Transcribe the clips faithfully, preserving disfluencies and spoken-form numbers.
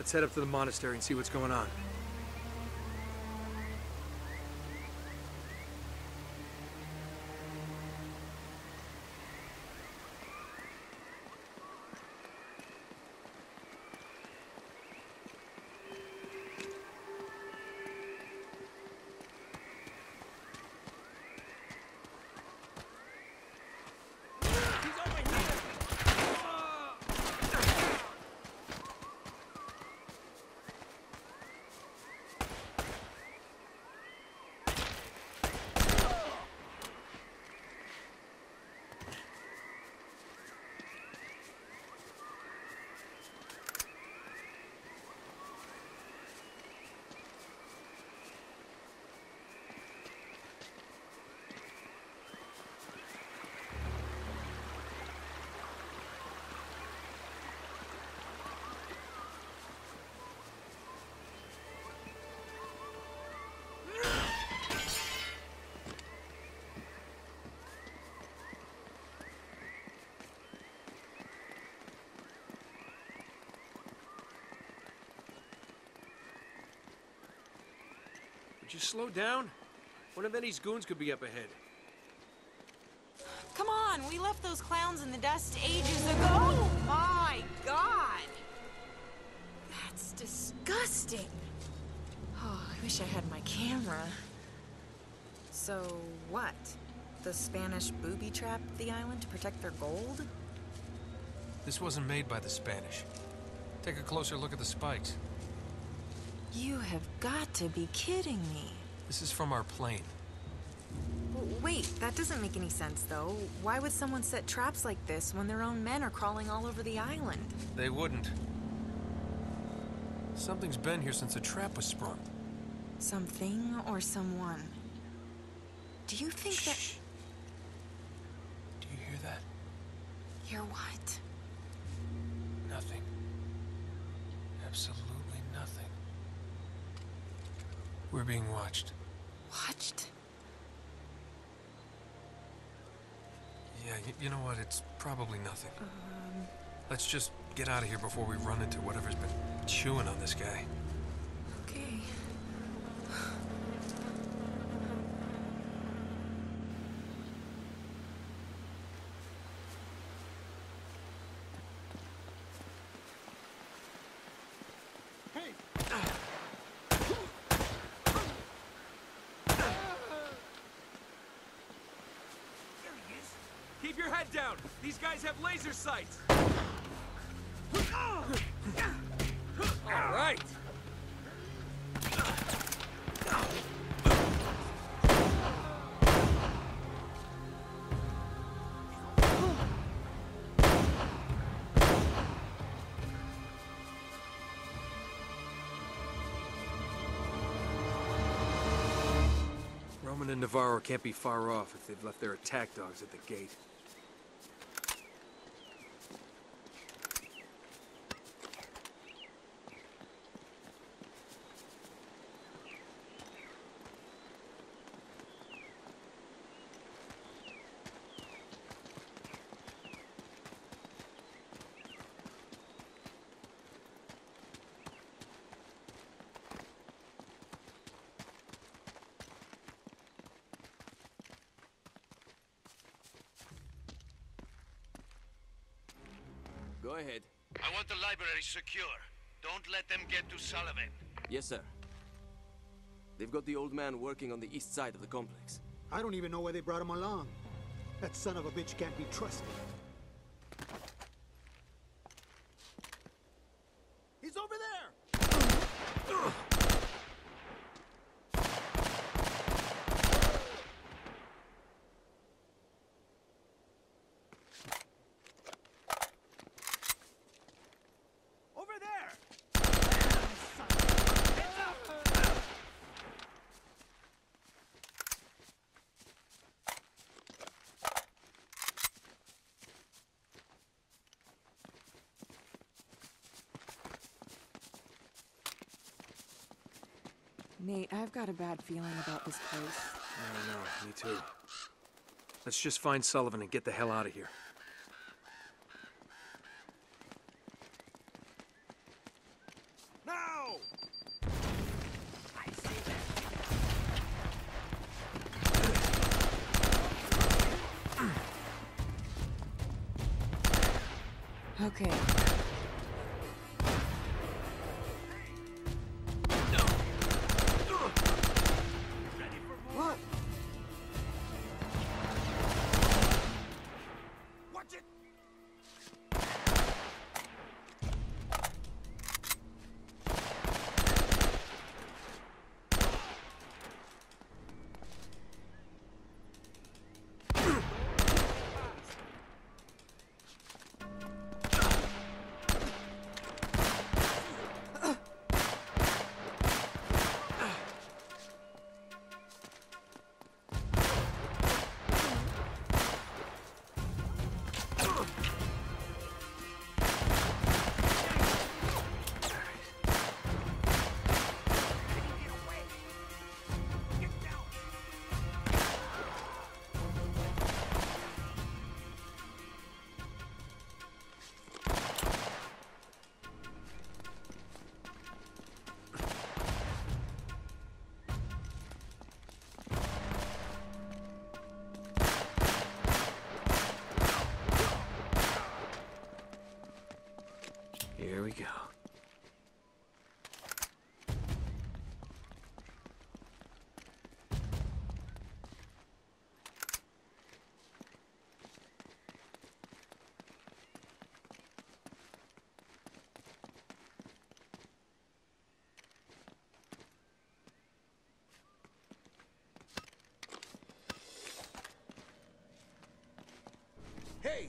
Let's head up to the monastery and see what's going on. Just slow down. One of Eddie's goons could be up ahead. Come on, we left those clowns in the dust ages ago. Oh my God! That's disgusting. Oh, I wish I had my camera. So what? The Spanish booby-trapped the island to protect their gold? This wasn't made by the Spanish. Take a closer look at the spikes. You have got to be kidding me. This is from our plane. Wait, that doesn't make any sense, though. Why would someone set traps like this when their own men are crawling all over the island? They wouldn't. Something's been here since a trap was sprung. Something or someone. Do you think Shh. that... Do you hear that? Hear what? Nothing. Absolutely nothing. We're being watched. Watched? Yeah, y you know what? It's probably nothing. Um... Let's just get out of here before we run into whatever's been chewing on this guy. Okay. Down. These guys have laser sights. All right. Roman and Navarro can't be far off if they've left their attack dogs at the gate. Go ahead. I want the library secure. Don't let them get to Sullivan. Yes, sir. They've got the old man working on the east side of the complex. I don't even know why they brought him along. That son of a bitch can't be trusted. He's over there! Nate, I've got a bad feeling about this place. No, no, me too. Let's just find Sullivan and get the hell out of here. Okay. Here we go. Hey!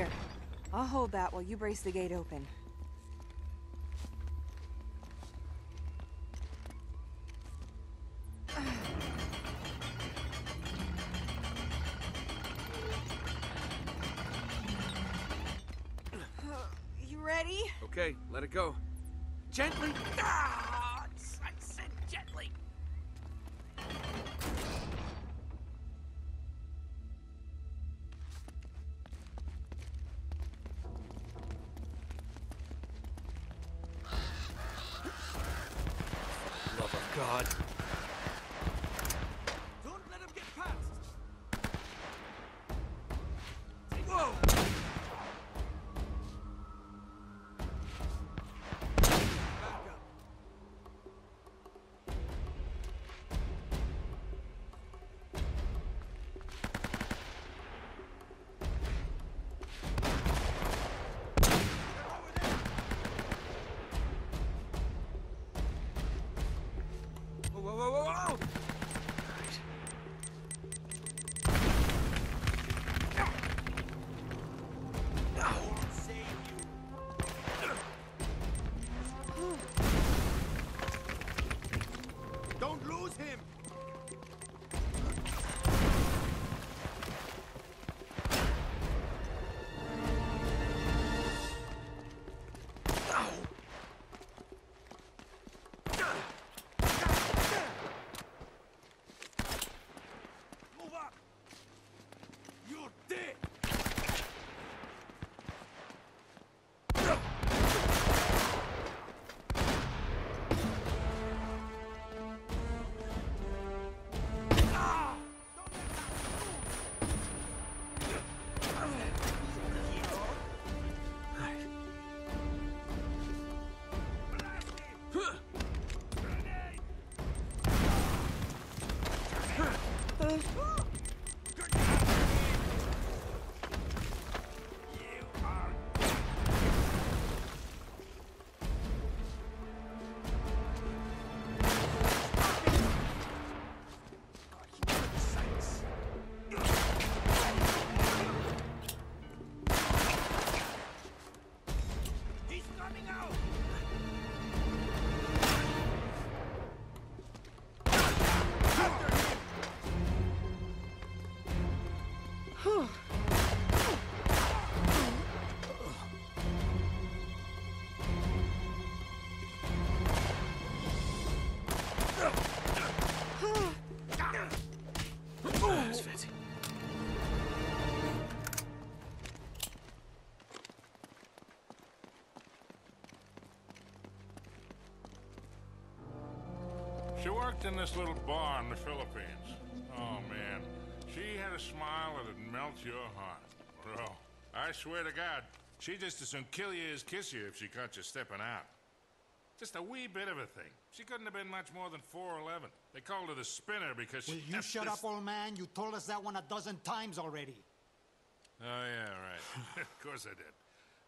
Here, I'll hold that while you brace the gate open. You ready? Okay, let it go. Gently. Ah, I said gently. God. Don't let him get past. She worked in this little bar in the Philippines. Oh, man. She had a smile that'd melt your heart. Bro, I swear to God, she just as soon kill you as kiss you if she caught you stepping out. Just a wee bit of a thing. She couldn't have been much more than four eleven. They called her the spinner because she... Will you shut up, old man? You told us that one a dozen times already. Oh, yeah, right. Of course I did.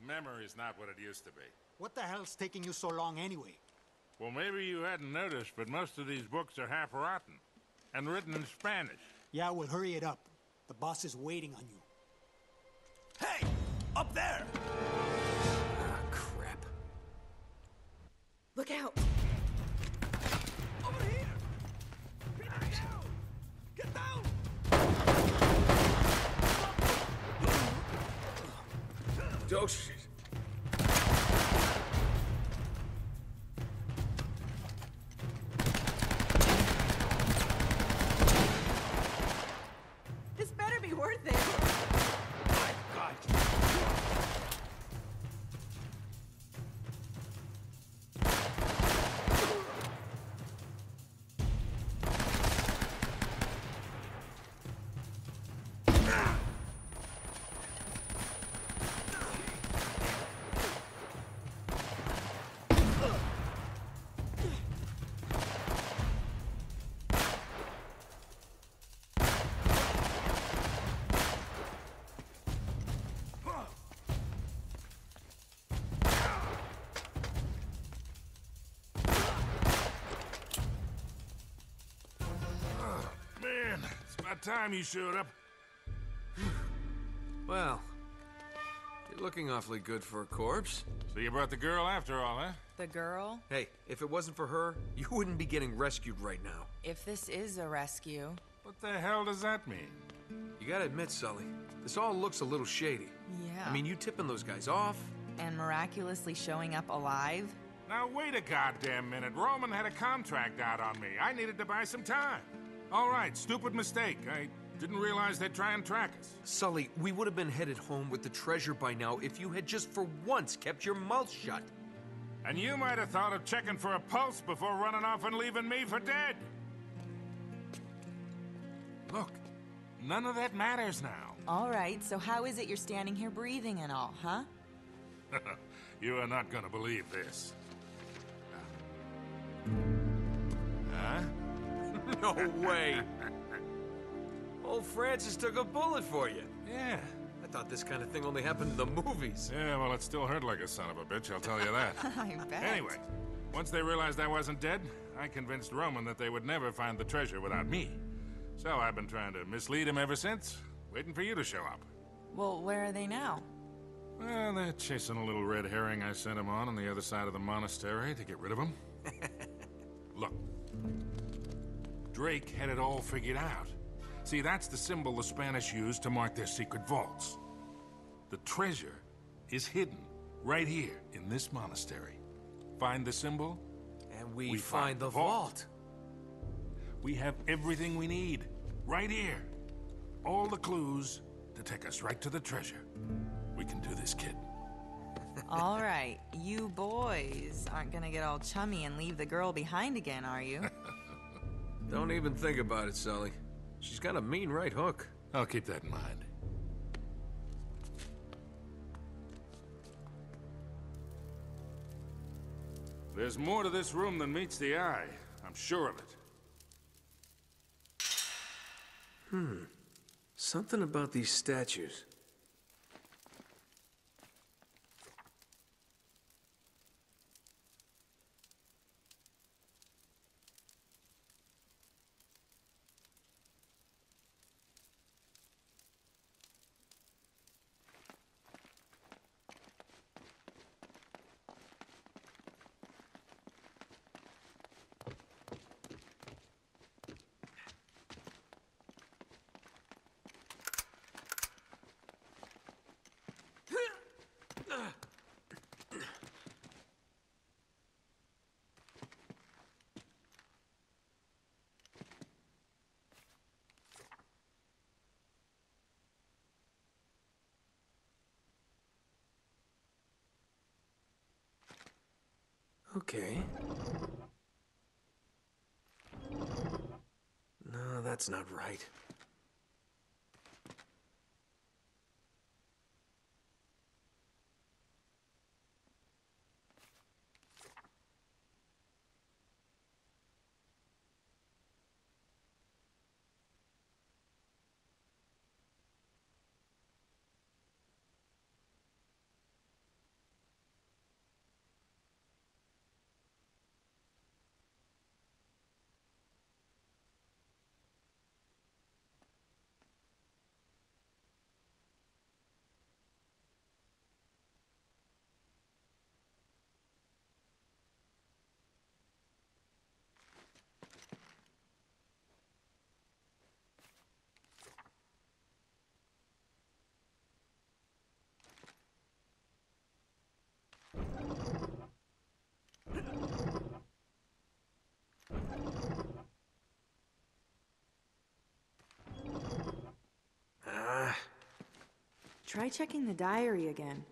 Memory's not what it used to be. What the hell's taking you so long anyway? Well, maybe you hadn't noticed, but most of these books are half rotten and written in Spanish. Yeah, well, hurry it up. The boss is waiting on you. Hey! Up there! Ah, crap. Look out! Over here! Get down! Get down! Oh, shit. Time you showed up. Well, you're looking awfully good for a corpse. So you brought the girl after all, huh? The girl? Hey, if it wasn't for her, you wouldn't be getting rescued right now. If this is a rescue... What the hell does that mean? You gotta admit, Sully, this all looks a little shady. Yeah. I mean, you tipping those guys off... And miraculously showing up alive? Now wait a goddamn minute. Roman had a contract out on me. I needed to buy some time. All right, stupid mistake. I didn't realize they'd try and track us. Sully, we would have been headed home with the treasure by now if you had just for once kept your mouth shut. And you might have thought of checking for a pulse before running off and leaving me for dead. Look, none of that matters now. All right, so how is it you're standing here breathing and all, huh? You are not gonna believe this. Huh? No way. Old Francis took a bullet for you. Yeah. I thought this kind of thing only happened in the movies. Yeah, well, it still hurt like a son of a bitch, I'll tell you that. I bet. Anyway, once they realized I wasn't dead, I convinced Roman that they would never find the treasure without me. So I've been trying to mislead him ever since, waiting for you to show up. Well, where are they now? Well, they're chasing a little red herring I sent him on on the other side of the monastery to get rid of him. Look, Drake had it all figured out. See, that's the symbol the Spanish used to mark their secret vaults. The treasure is hidden right here in this monastery. Find the symbol, and we, we find, find the vault. vault. We have everything we need right here. All the clues to take us right to the treasure. We can do this, kid. All right, you boys aren't gonna get all chummy and leave the girl behind again, are you? Don't even think about it, Sully. She's got a mean right hook. I'll keep that in mind. There's more to this room than meets the eye. I'm sure of it. Hmm. Something about these statues. Okay. No, that's not right. Try checking the diary again.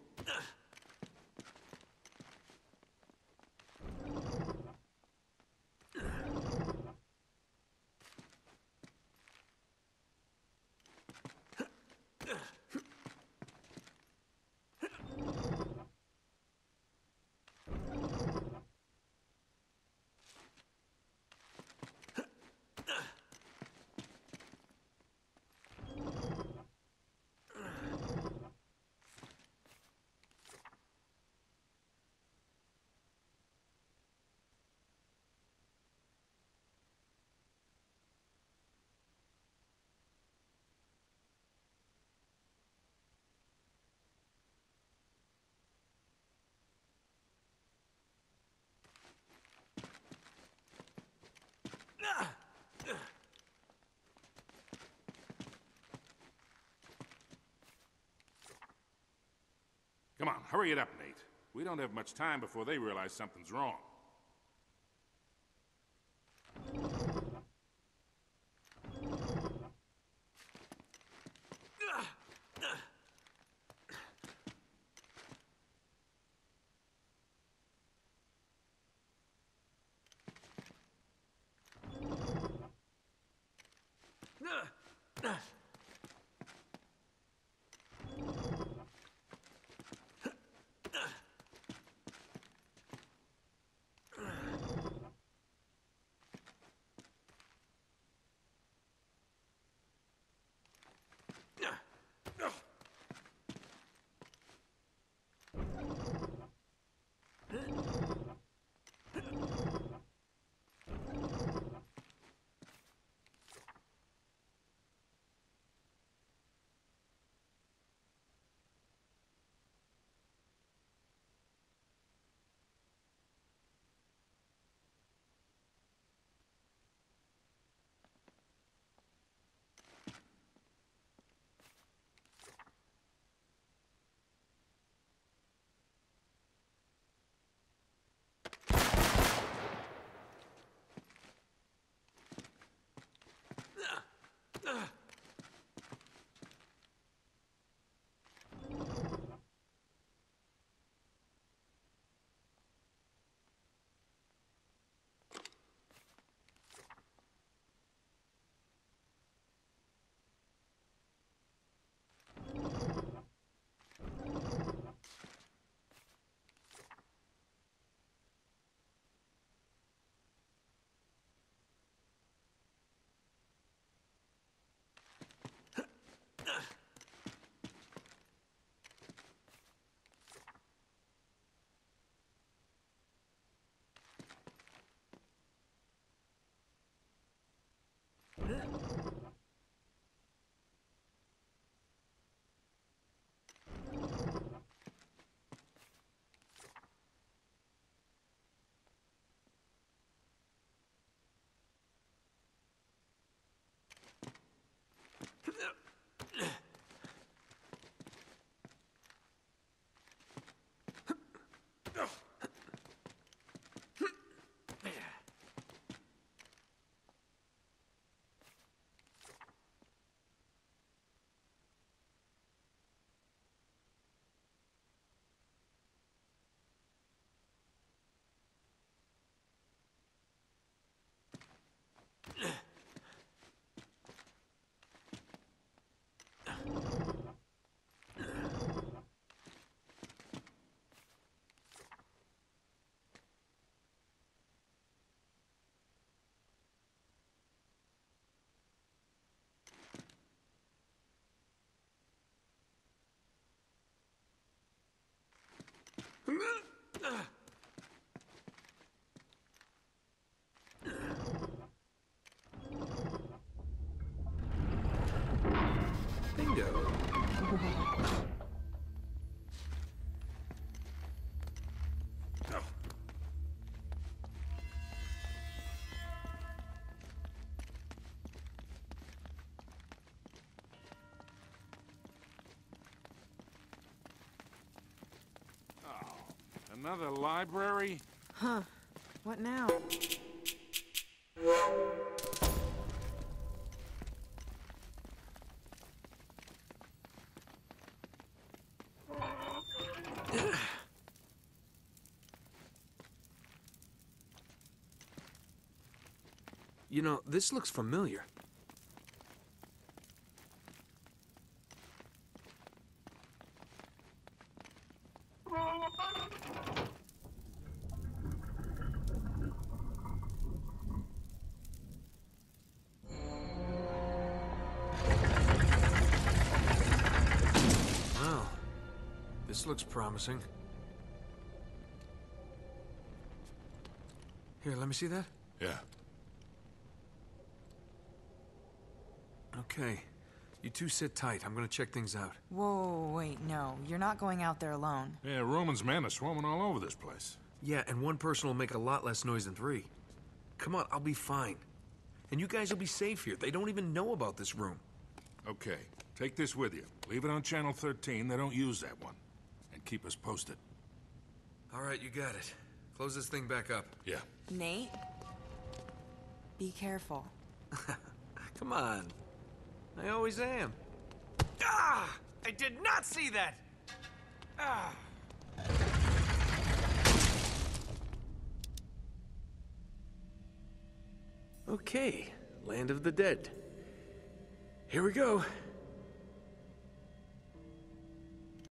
Come on, hurry it up, Nate. We don't have much time before they realize something's wrong. Another library? Huh. What now? You know, this looks familiar. This looks promising. Here, let me see that? Yeah. Okay. You two sit tight. I'm gonna check things out. Whoa, wait, no. You're not going out there alone. Yeah, Roman's men are swarming all over this place. Yeah, and one person will make a lot less noise than three. Come on, I'll be fine. And you guys will be safe here. They don't even know about this room. Okay. Take this with you. Leave it on Channel thirteen. They don't use that one. Keep us posted. All right, you got it. Close this thing back up. Yeah. Nate? Be careful. Come on. I always am. Ah! I did not see that! Ah! Okay. Land of the Dead. Here we go.